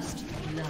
First blood.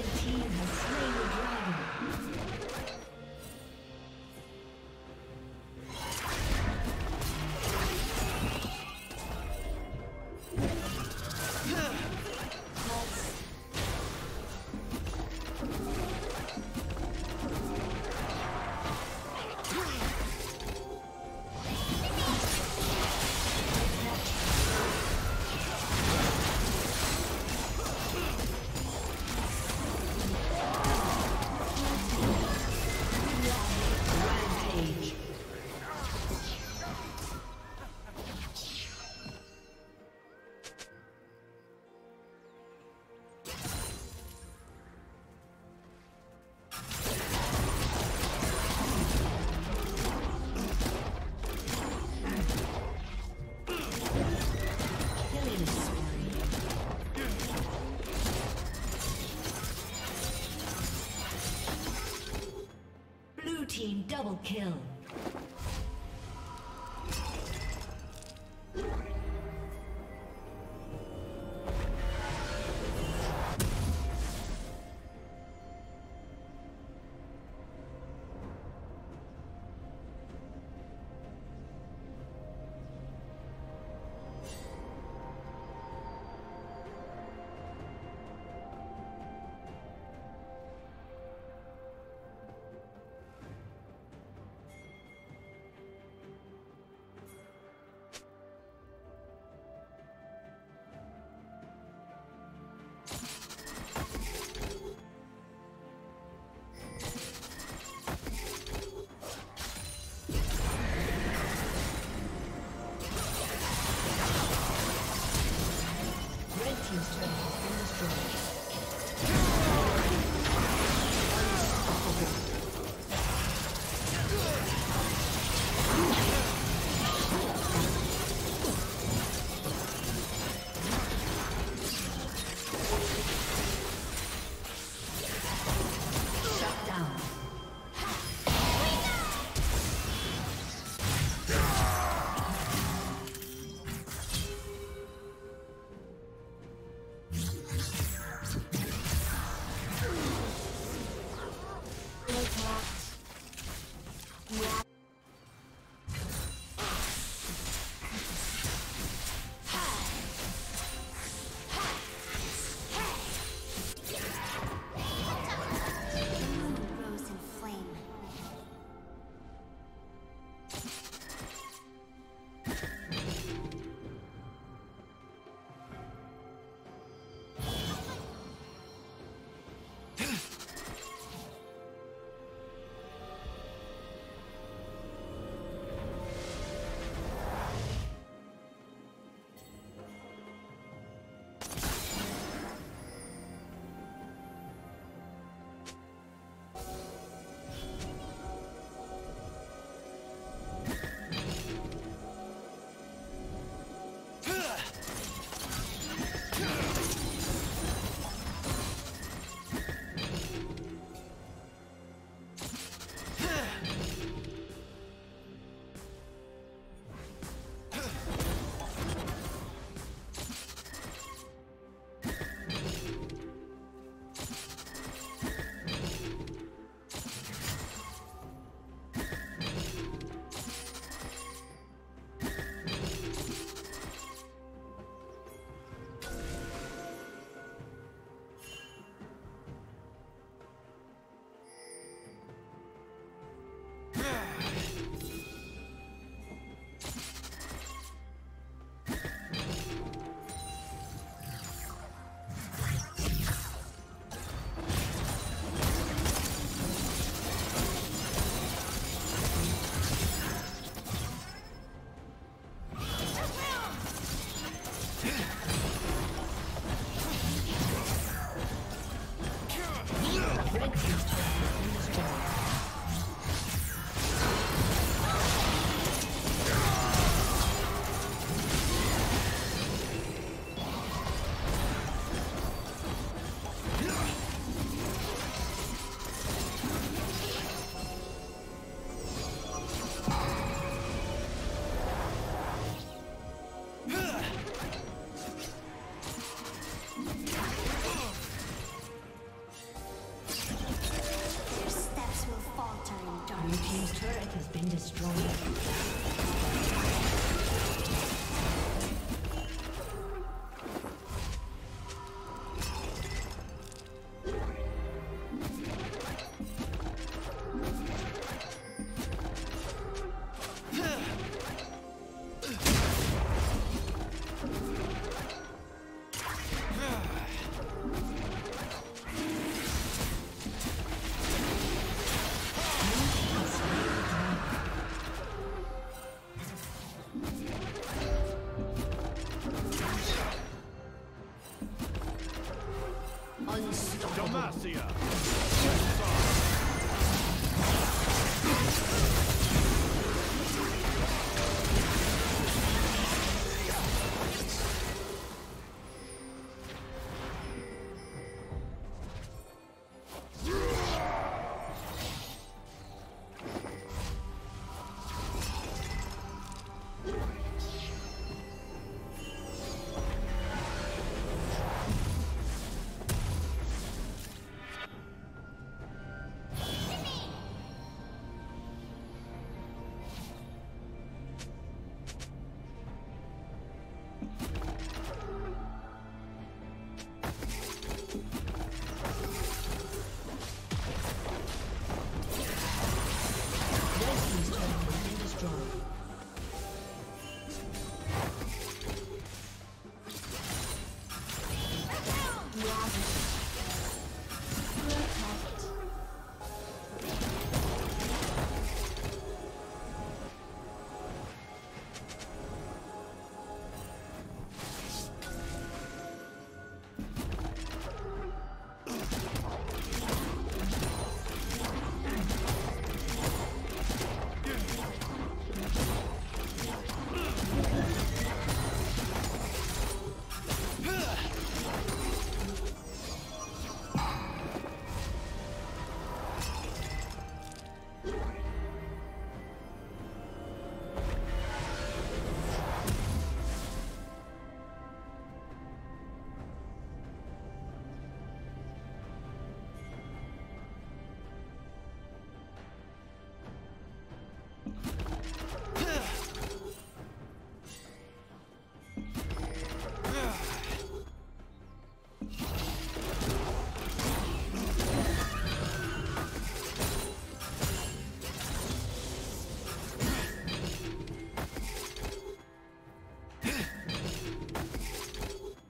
Red team has slain the dragon. Double kill. destroyed.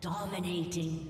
Dominating.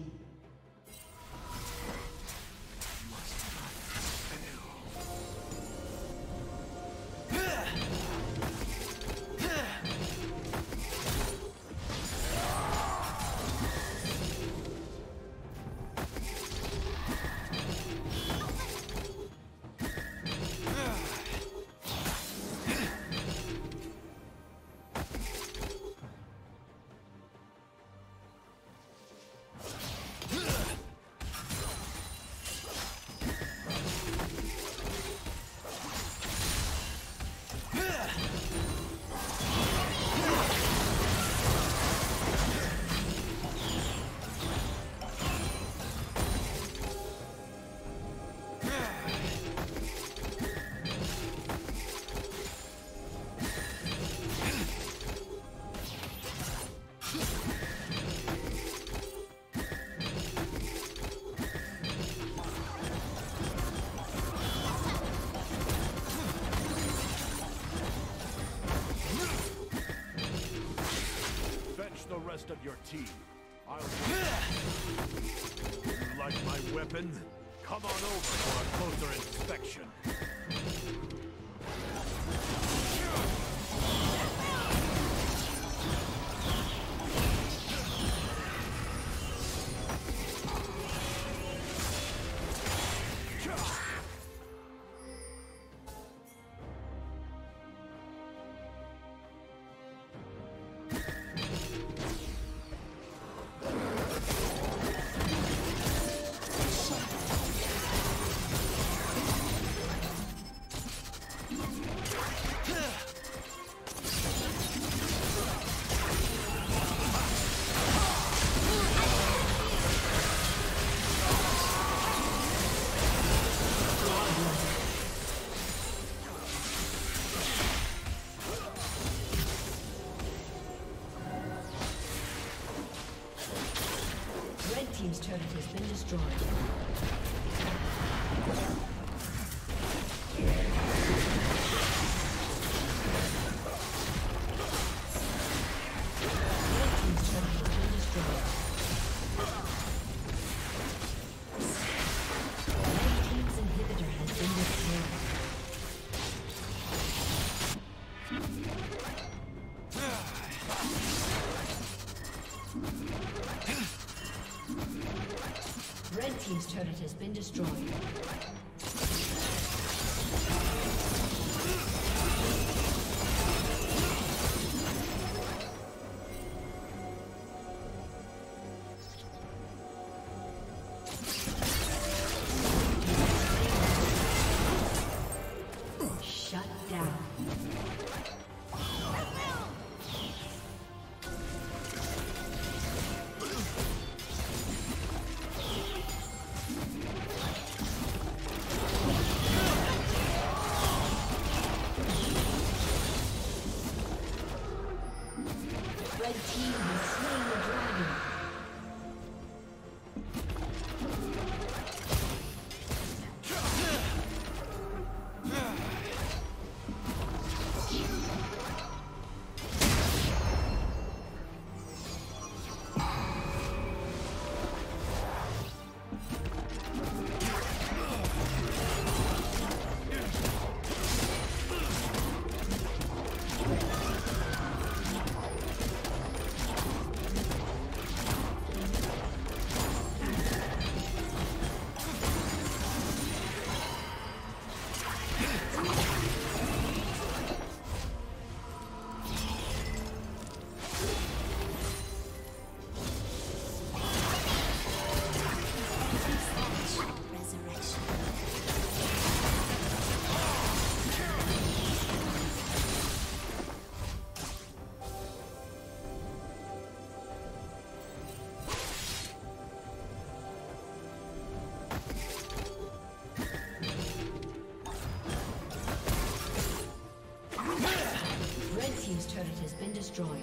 Of your team. I'll you like my weapon? Come on over for a closer inspection. turret has been destroyed. Destroyed.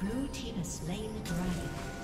Blue team has slain the dragon.